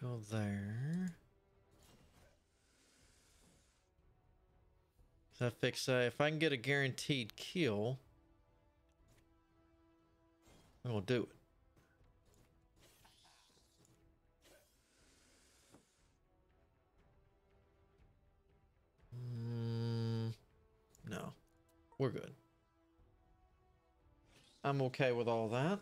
Go there. Does that fix that? If I can get a guaranteed kill, I'm gonna do it. No, we're good. I'm okay with all that.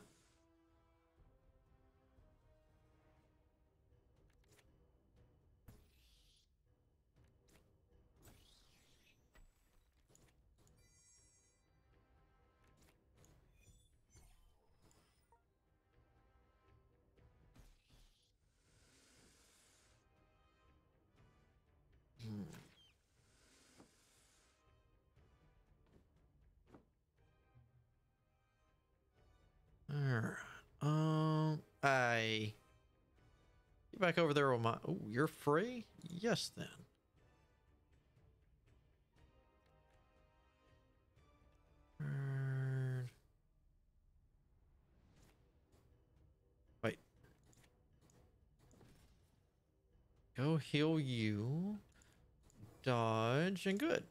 I get back over there with my. Oh, you're free? Yes, then. Wait. Go heal you. Dodge and good.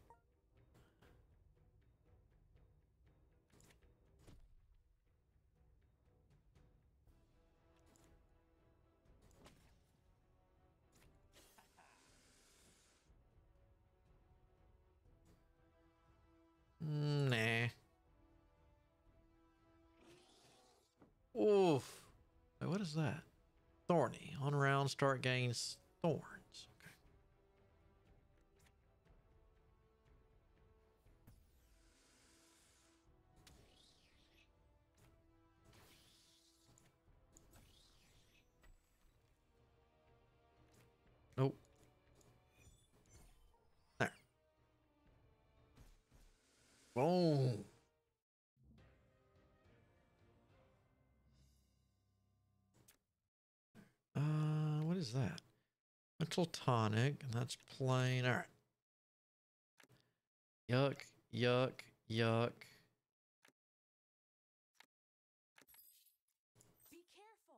Nah. Oof. Wait, what is that? Thorny. On round, start gains thorns. Okay. Nope. Boom. What is that? Mental tonic, and that's plain. All right. Yuck, yuck, yuck. Be careful.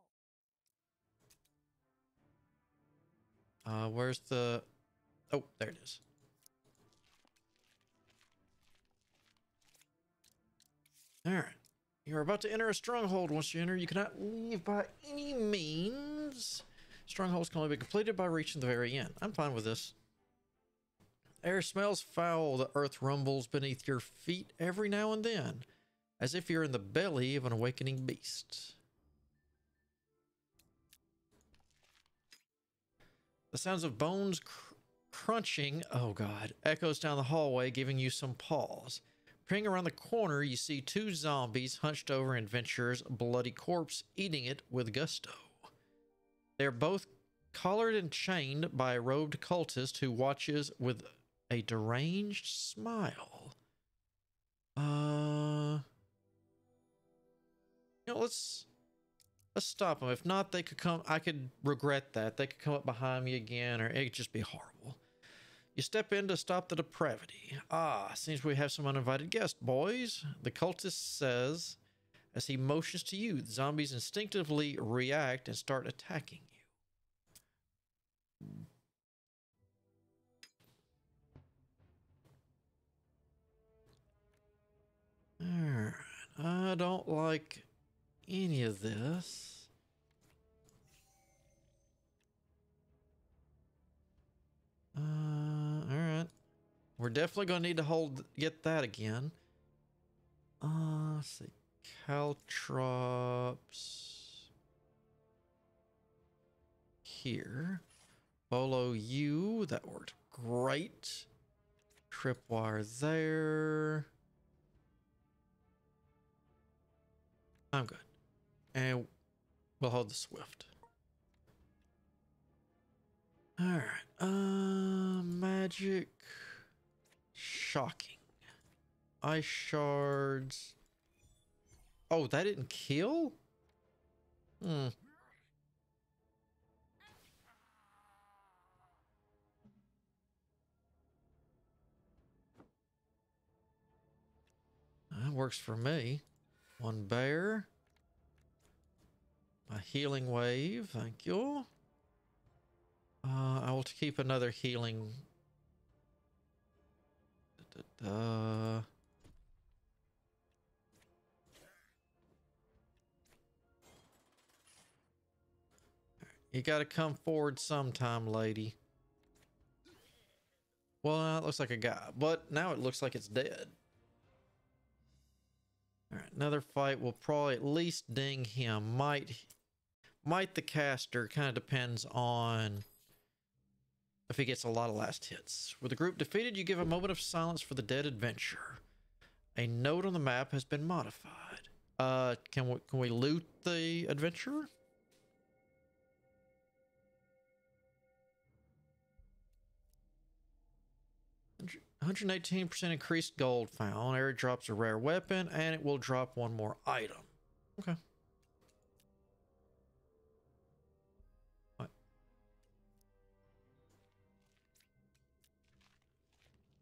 Where's the? Oh, there it is. Alright, you're about to enter a stronghold. Once you enter, you cannot leave by any means. Strongholds can only be completed by reaching the very end. I'm fine with this. Air smells foul. The earth rumbles beneath your feet every now and then, as if you're in the belly of an awakening beast. The sounds of bones crunching, oh god, echoes down the hallway, giving you some pause. Peering around the corner, you see two zombies hunched over an adventurer's bloody corpse, eating it with gusto. They're both collared and chained by a robed cultist who watches with a deranged smile. You know, let's stop them. If not, they could come. I could regret that. They could come up behind me again, or it could just be horrible. You step in to stop the depravity. Ah, seems we have some uninvited guests, boys. The cultist says as he motions to you. The zombies instinctively react and start attacking you. Alright, I don't like any of this. Alright. We're definitely going to need to get that again. Let's see. Caltrops. Here. Bolo U. That worked great. Tripwire there. I'm good. And we'll hold the Swift. Alright, magic, shocking, ice shards. Oh, that didn't kill? Hmm. That works for me. One bear. My healing wave, thank you. I will keep another healing. You gotta come forward sometime, lady. Well, it looks like a guy, but now it looks like it's dead. All right, another fight will probably at least ding him. Might the caster, kind of depends on if he gets a lot of last hits. With the group defeated, you give a moment of silence for the dead adventurer. A note on the map has been modified. Can we loot the adventurer? Andrew. 118% increased gold found. Area drops a rare weapon, and it will drop one more item. Okay. What?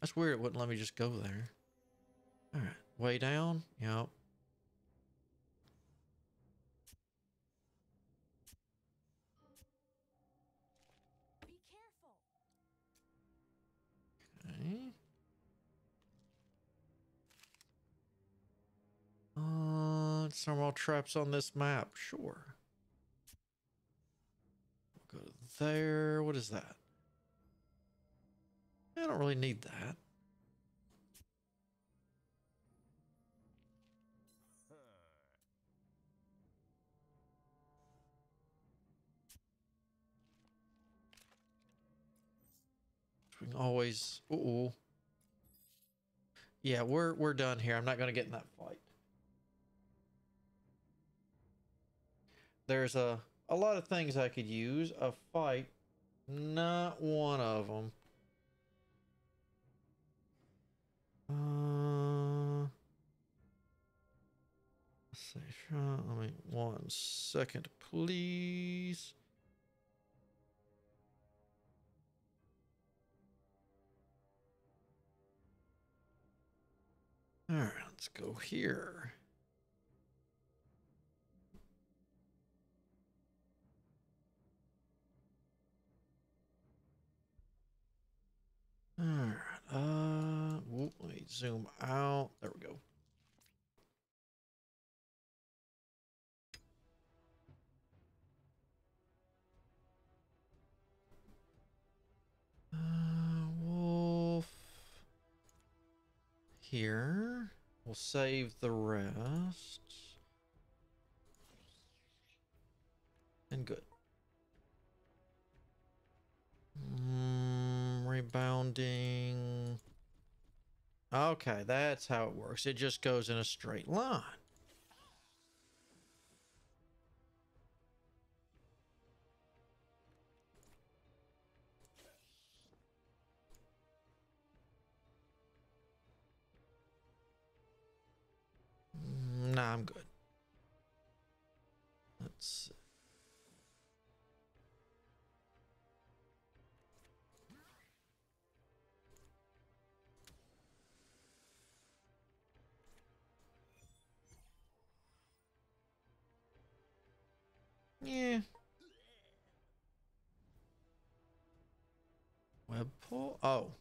That's weird. It wouldn't let me just go there. All right. Way down. Yep. Be careful. Okay. Some more traps on this map. Sure. We'll go there. What is that? I don't really need that. We can always. Uh-oh. Yeah, we're done here. I'm not gonna get in that fight. There's a lot of things I could use. A fight, not one of them. Let's see. Let me 1 second, please. All right, let's go here. All right, whoop, let me zoom out. There we go. Wolf here. We'll save the rest. And good. Rebounding. Okay, that's how it works. It just goes in a straight line. Nah, I'm good. Let's see. Yeah. Web pull? Oh.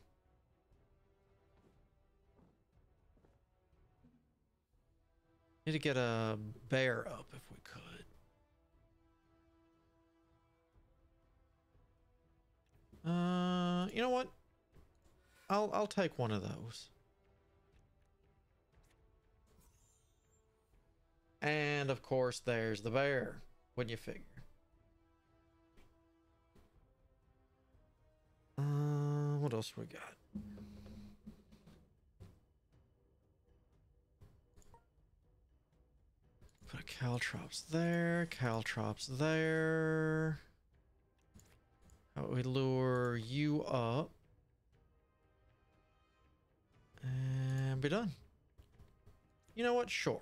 Need to get a bear up if we could. You know what? I'll take one of those. And of course there's the bear. Wouldn't you figure? What else we got? Put a caltrops there, caltrops there. How about we lure you up? And be done. You know what? Sure.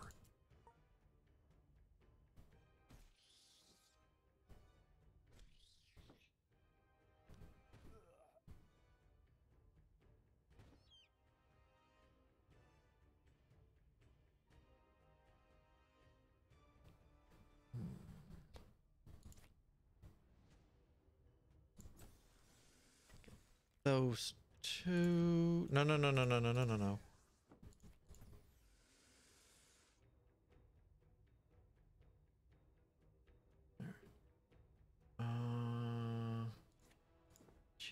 those two. No.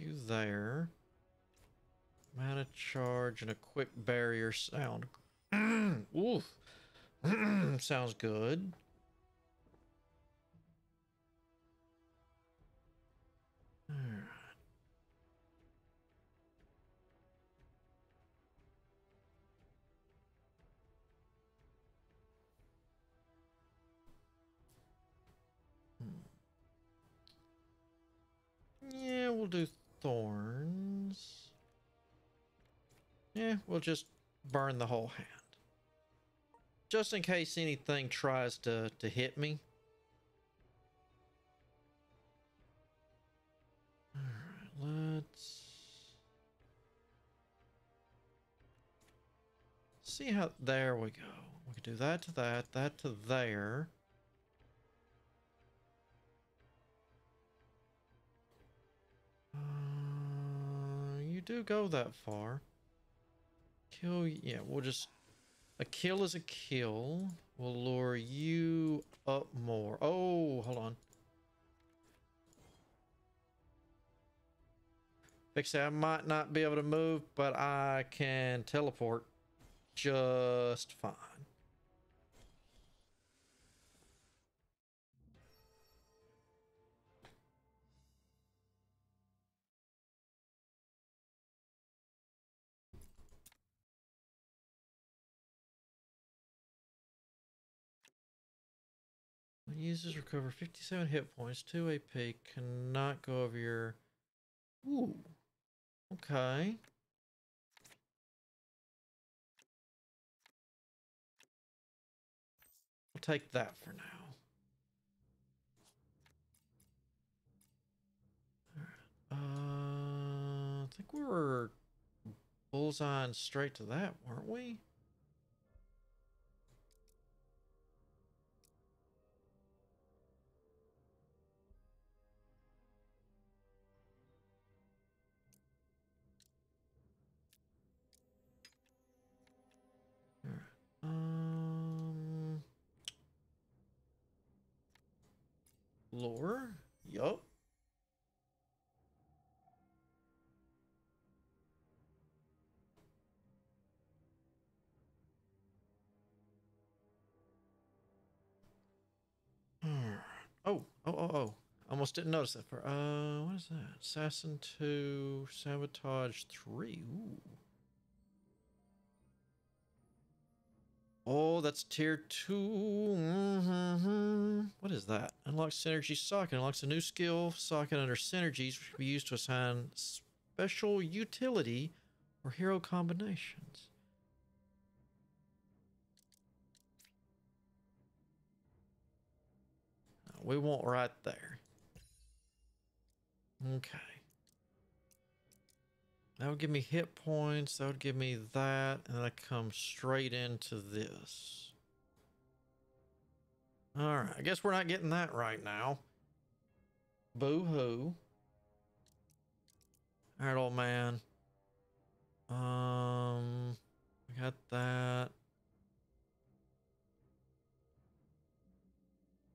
You there. Mana charge and a quick barrier sound. Oof. Sounds good. All right. Yeah, we'll do thorns. Yeah, we'll just burn the whole hand. Just in case anything tries to hit me. Alright, let's see how, there we go. We can do that to that, that to there. Do go that far. Kill, yeah, we'll just, a kill is a kill. We'll lure you up more. Oh, hold on. Fixie, I might not be able to move, but I can teleport just fine. Users recover 57 hit points, 2 AP, cannot go over your... Ooh. Okay. I'll take that for now. All right. I think we were bullseyeing straight to that, weren't we? Lore. Yup. Oh. Almost didn't notice that. For, what is that? Assassin 2, Sabotage 3. Ooh. Oh, that's tier 2. What is that? Unlocks synergy socket. Unlocks a new skill socket under synergies, which can be used to assign special utility or hero combinations. No, we want right there. Okay. That would give me hit points, that would give me that, and then I come straight into this. Alright, I guess we're not getting that right now. Boo-hoo. Alright, old man. We got that.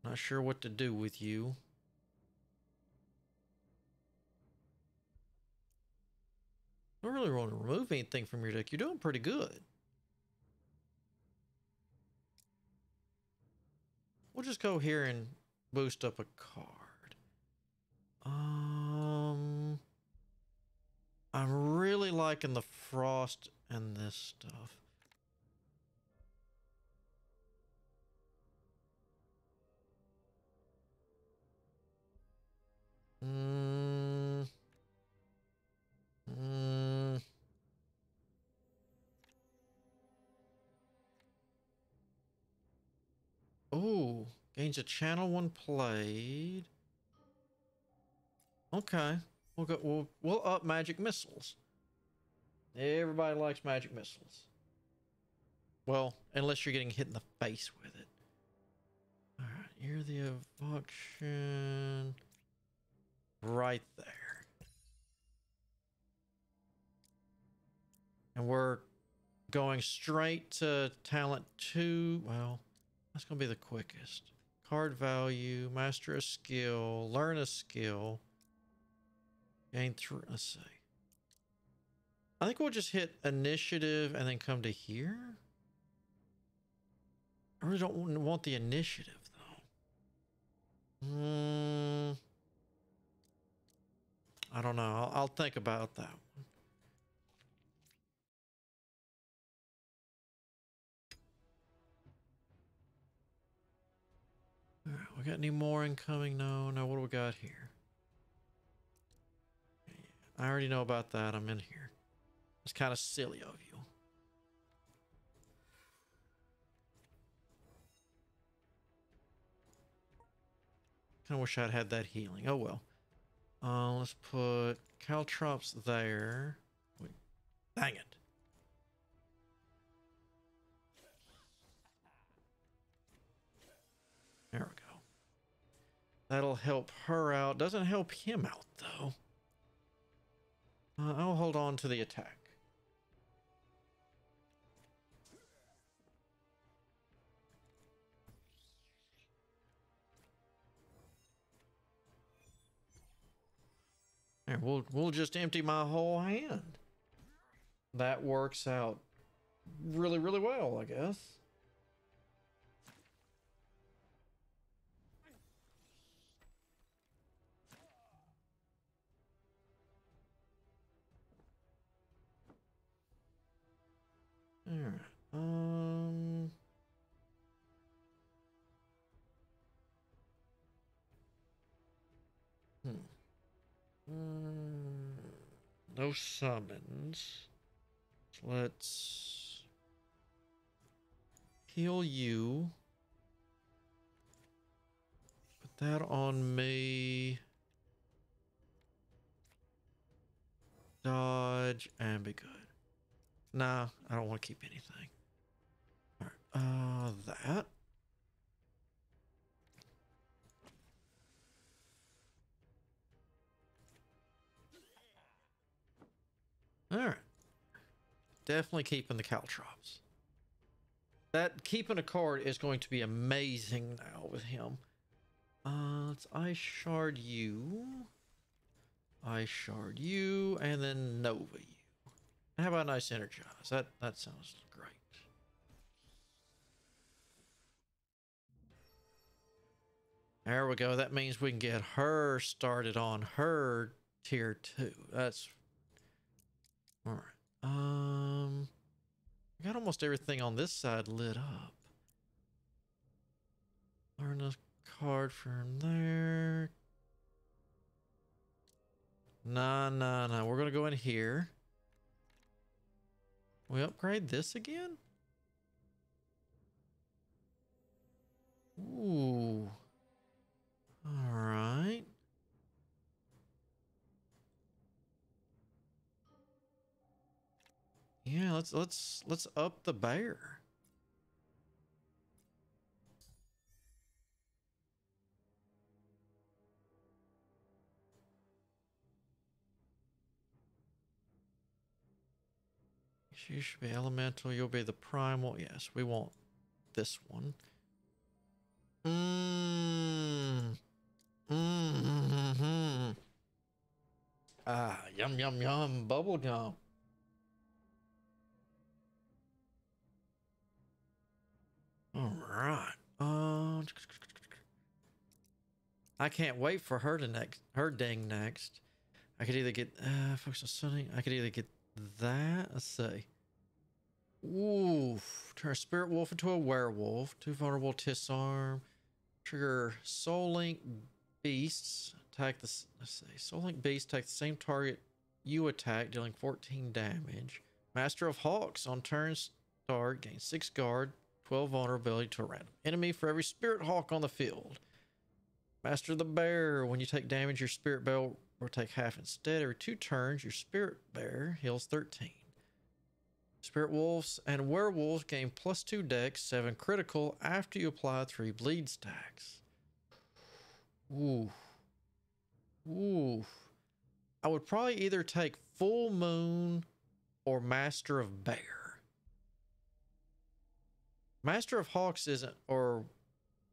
Not sure what to do with you. I don't really want to remove anything from your deck. You're doing pretty good. We'll just go here and boost up a card. I'm really liking the frost and this stuff. Oh, gains a channel when played. Okay, we'll go. We'll up magic missiles. Everybody likes magic missiles. Well, unless you're getting hit in the face with it. All right, you're the evocation right there. And we're going straight to talent 2. Well, that's going to be the quickest. Card value, master a skill, learn a skill, gain 3. Let's see. I think we'll just hit initiative and then come to here. I really don't want the initiative, though. I don't know. I'll think about that one. All right, we got any more incoming? No, what do we got here? I already know about that. I'm in here. It's kind of silly of you. Kind of wish I'd had that healing. Oh, well. Let's put Caltrops there. Wait. Dang it. There we go. That'll help her out. Doesn't help him out, though. I'll hold on to the attack. And we'll just empty my whole hand. That works out really, really well, I guess. All right. No summons. Let's heal you. Put that on me. Dodge and be good. Nah, I don't want to keep anything. All right, that. All right. Definitely keeping the Caltrops. That keeping a card is going to be amazing now with him. Let's Ice Shard you. Ice Shard you, and then Nova you. How about a nice energize? That sounds great. There we go. That means we can get her started on her tier 2. That's all right. I got almost everything on this side lit up. Learn a card from there. Nah. We're gonna go in here. We upgrade this again? Ooh. Alright. Yeah, let's up the bear. She should be elemental. You'll be the primal. Yes, we want this one. Ah, yum. Bubble gum. All right. I can't wait for her to next. Her dang next. I could either get focus on Sunny. I could either get that. Let's see. Oof. Turn a spirit wolf into a werewolf. Too vulnerable to disarm. Trigger soul link beasts. Attack the. Let's see. Soul link beasts attack the same target you attack, dealing 14 damage. Master of Hawks on turn start. Gain 6 guard, 12 vulnerability to a random enemy for every spirit hawk on the field. Master the bear. When you take damage, your spirit bell or take half instead. Every 2 turns, your spirit bear heals 13. Spirit wolves and werewolves gain +2 dex, 7 critical after you apply 3 bleed stacks. Ooh. I would probably either take Full Moon or Master of Bear. Master of Hawks isn't, or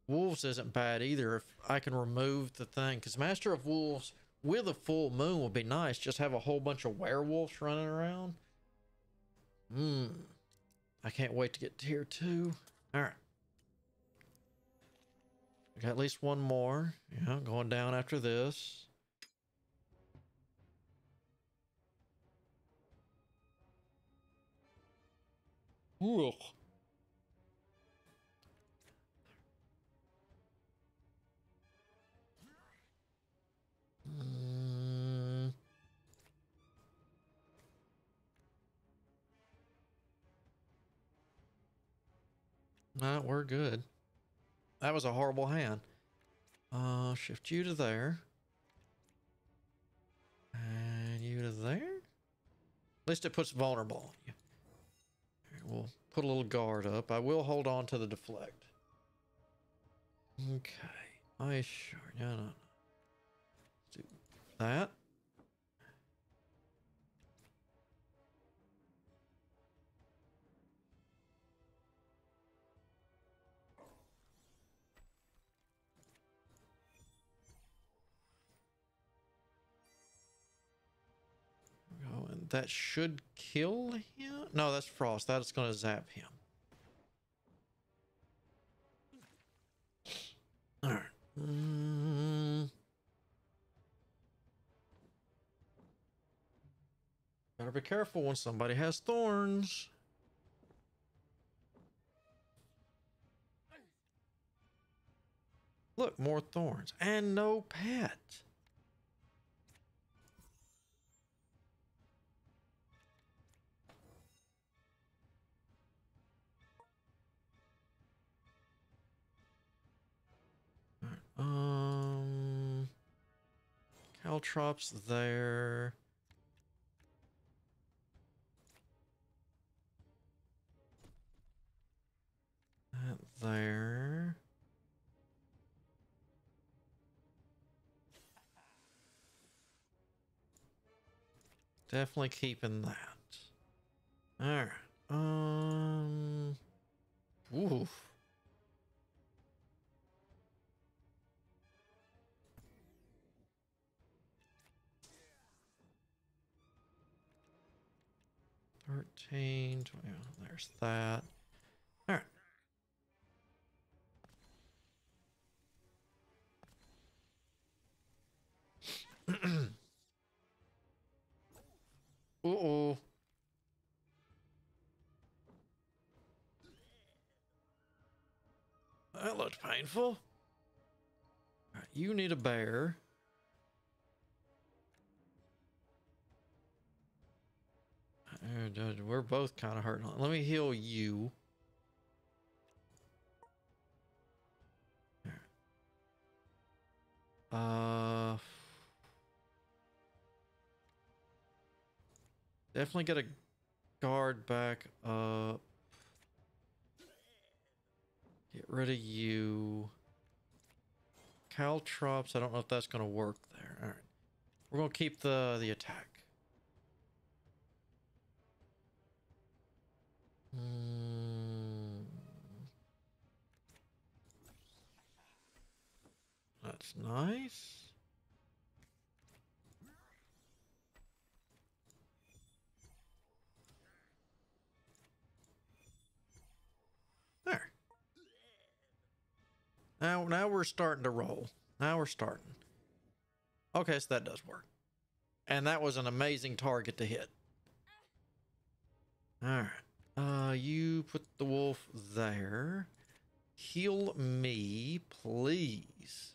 Wolves isn't bad either if I can remove the thing. Because Master of Wolves with a full moon would be nice. Just have a whole bunch of werewolves running around. I can't wait to get to tier 2. All right. I got at least one more. Yeah, I'm going down after this. Ugh. No, we're good. That was a horrible hand. Shift you to there. And you to there. At least it puts vulnerable on you. Right, we'll put a little guard up. I will hold on to the deflect. Okay. Ice shard. No. Do that. Oh, and that should kill him? No, that's Frost. That's going to zap him. All right. Gotta be careful when somebody has thorns. Look, more thorns. And no pet. Caltrops there. That there. Definitely keeping that. All right. Oof. There's that. All right. Uh-oh. That looked painful. All right, you need a bear. We're both kind of hurting. Let me heal you. There. Definitely get a guard back up. Get rid of you. Caltrops. I don't know if that's going to work there. All right. We're going to keep the attack. That's nice. There. Now we're starting to roll. Now we're starting. Okay, so that does work. And that was an amazing target to hit. All right. You put the wolf there. Heal me, please.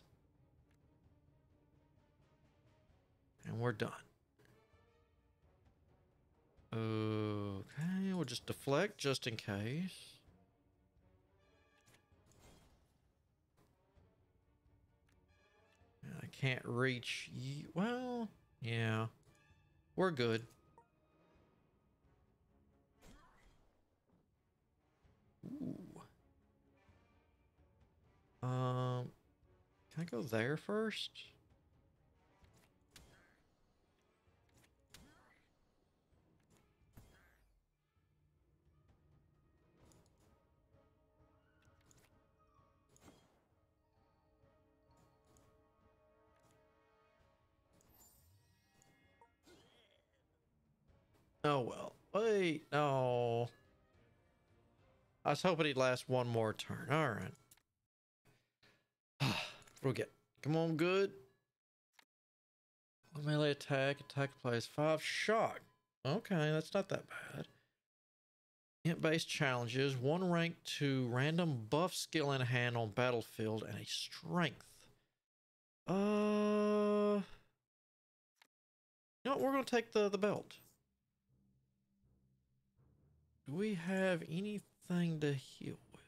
And we're done. Okay, we'll just deflect just in case. I can't reach you. Well, yeah, we're good. Ooh. Can I go there first? Oh well. Wait, no. I was hoping he'd last one more turn. Alright. What do we get? Come on, good. One melee attack. Attack applies 5 shock. Okay, that's not that bad. Int-based challenges. 1 rank 2 random buff skill in hand on battlefield and a strength. You know what? We're going to take the belt. Do we have anything to heal with?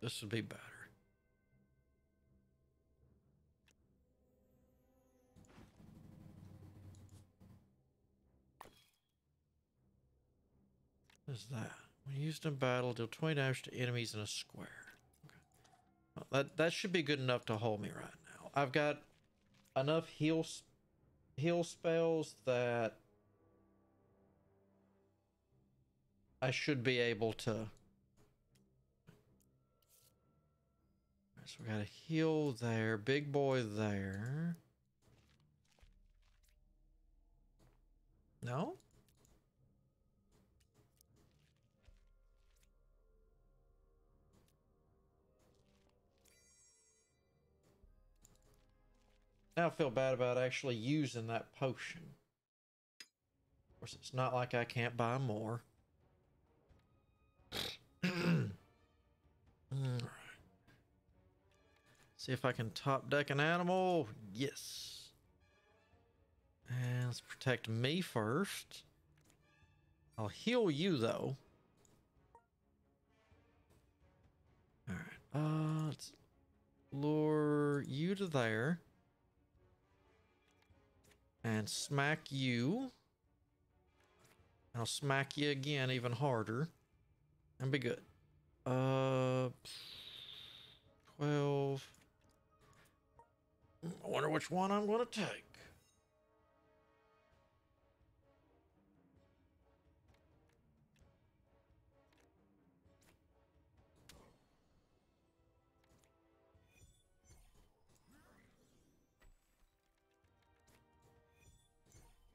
This would be better. What is that? When used in battle, deal 20 damage to enemies in a square. Okay. Well, that should be good enough to hold me right now. I've got enough heal spells that I should be able to. So we got a heal there, big boy there. No? Now I feel bad about actually using that potion. Of course, it's not like I can't buy more. See if I can top deck an animal. Yes. And let's protect me first. I'll heal you though. All right. Let's lure you to there. And smack you. I'll smack you again even harder. And be good. 12. I wonder which one I'm going to take.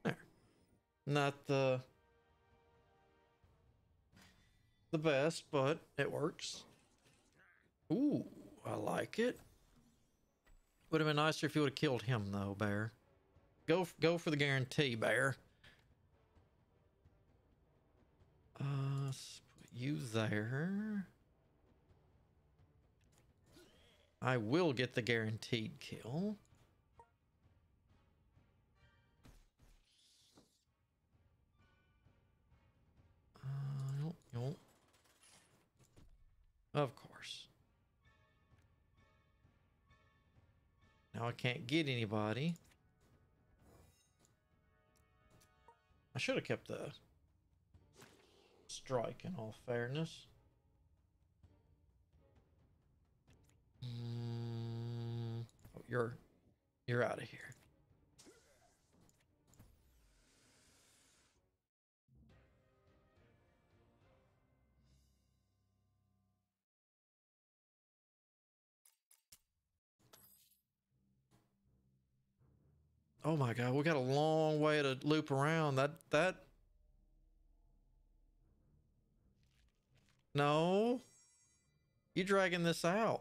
There. Not the best, but it works. Ooh, I like it. Would have been nicer if you would have killed him, though, Bear. Go for the guarantee, Bear. Let's put you there. I will get the guaranteed kill. Nope. Of course. Now I can't get anybody. I should have kept the strike in all fairness. Oh, you're out of here. Oh my God, we got a long way to loop around. No. You're dragging this out.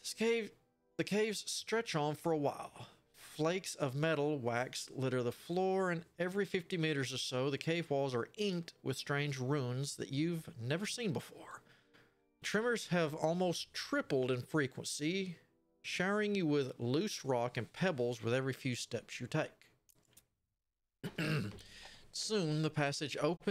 This caves stretch on for a while. Flakes of metal wax litter the floor, and every 50 meters or so, the cave walls are inked with strange runes that you've never seen before. Tremors have almost tripled in frequency, showering you with loose rock and pebbles with every few steps you take. Soon the passage opens